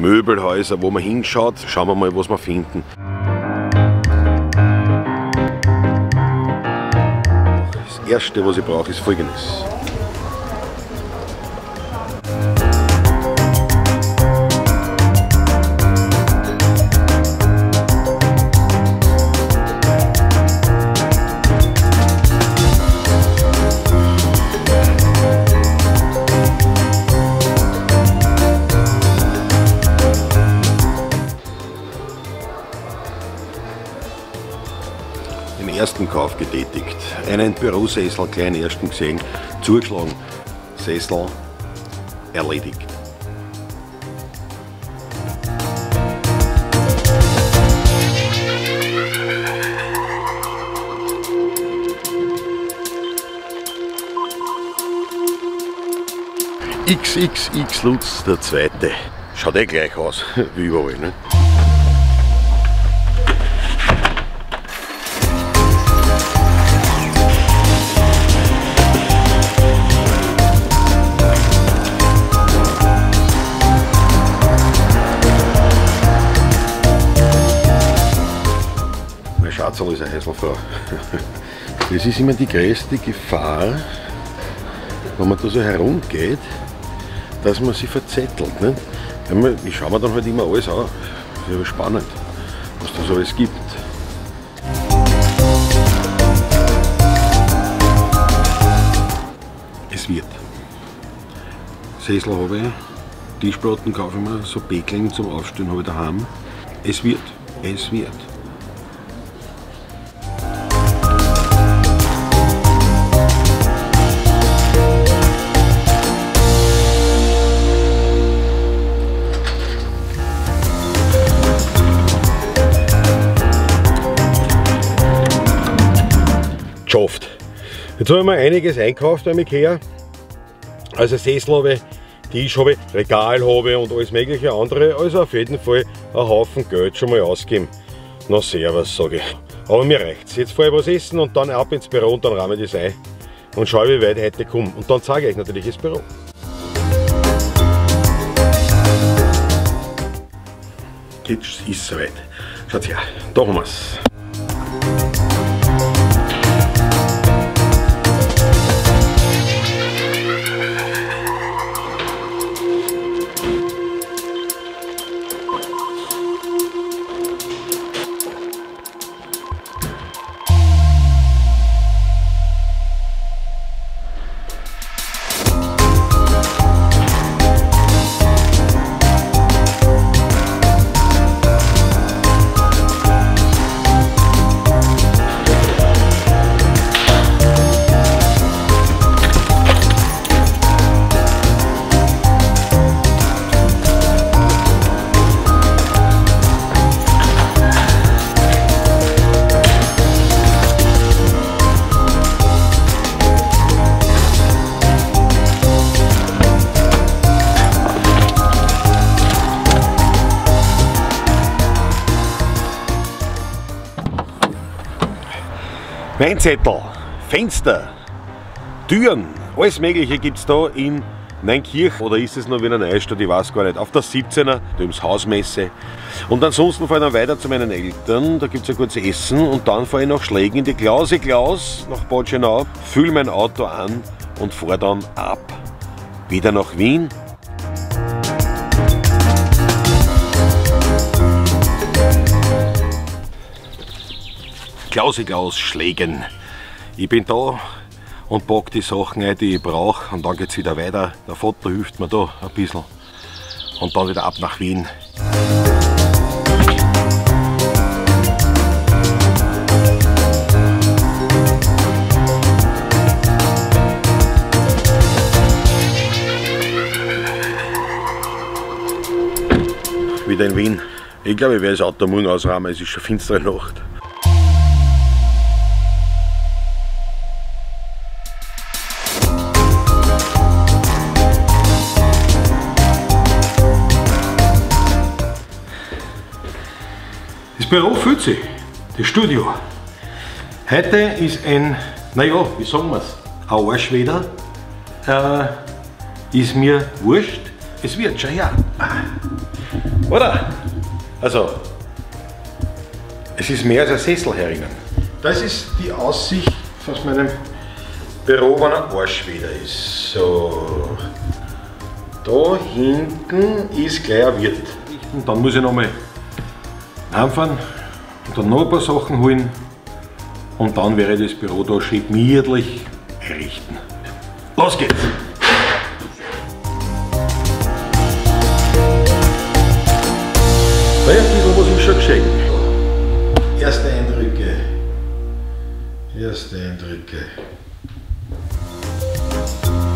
Möbelhäuser, wo man hinschaut. Schauen wir mal, was wir finden. Das Erste, was ich brauche, ist Folgendes. Ersten Kauf getätigt. Einen Bürosessel, kleinen ersten gesehen, zugeschlagen, Sessel erledigt. XXXLutz, der zweite. Schaut eh gleich aus, wie überall, ne? Ist eine Häuslfrau. Das ist immer die größte Gefahr, wenn man da so herumgeht, dass man sich verzettelt. Ne? Ich schaue mir dann halt immer alles an. Das ist aber spannend, was das alles gibt. Es wird. Sessel habe ich, Tischplatten kaufe ich mir, so Bekeln zum Aufstehen habe ich daheim. Es wird, es wird. Geschafft. Jetzt habe ich mir einiges einkauft beim Ikea. Also Sessel habe ich, Tisch habe ich, Regal habe ich und alles mögliche andere. Also auf jeden Fall ein Haufen Geld schon mal ausgeben. Na servus, sage ich. Aber mir reicht's. Jetzt fahre ich was essen und dann ab ins Büro und dann rahme ich das ein. Und schaue, wie weit ich heute komme. Und dann zeige ich euch natürlich das Büro. Jetzt ist es soweit. Schaut her, da haben wir es. Weinzettel, Fenster, Türen, alles mögliche gibt es da in Neinkirch, oder ist es nur Wiener Neustadt, ich weiß gar nicht, auf der 17er, da ist Hausmesse. Und ansonsten fahre ich dann weiter zu meinen Eltern, da gibt es ein gutes Essen und dann fahre ich nach Schlägen in die Klause-Klaus nach Bad Schenau, fülle mein Auto an und fahre dann ab. Wieder nach Wien. Klaus Schlägen. Ich bin da und packe die Sachen ein, die ich brauche, und dann geht es wieder weiter. Der Vater hilft mir da ein bisschen und dann wieder ab nach Wien. Wieder in Wien. Ich glaube, ich werde das Auto morgen ausräumen, es ist schon finstere Nacht. Das Büro fühlt sich, das Studio. Heute ist ein, naja, wie sagen wir es, ein Arsch wieder. Ist mir wurscht. Es wird, schau her. Oder? Also, es ist mehr als ein Sessel hier drinnen. Das ist die Aussicht aus meinem Büro, wenn ein Arsch wieder ist. So. Da hinten ist gleich ein Wirt. Und dann muss ich nochmal anfahren und dann noch ein paar Sachen holen. Und dann werde ich das Büro da schön gemütlich einrichten. Los geht's! Da ist ein bisschen was ich schon geschenkt. Erste Eindrücke. Erste Eindrücke.